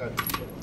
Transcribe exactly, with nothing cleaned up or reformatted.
Good.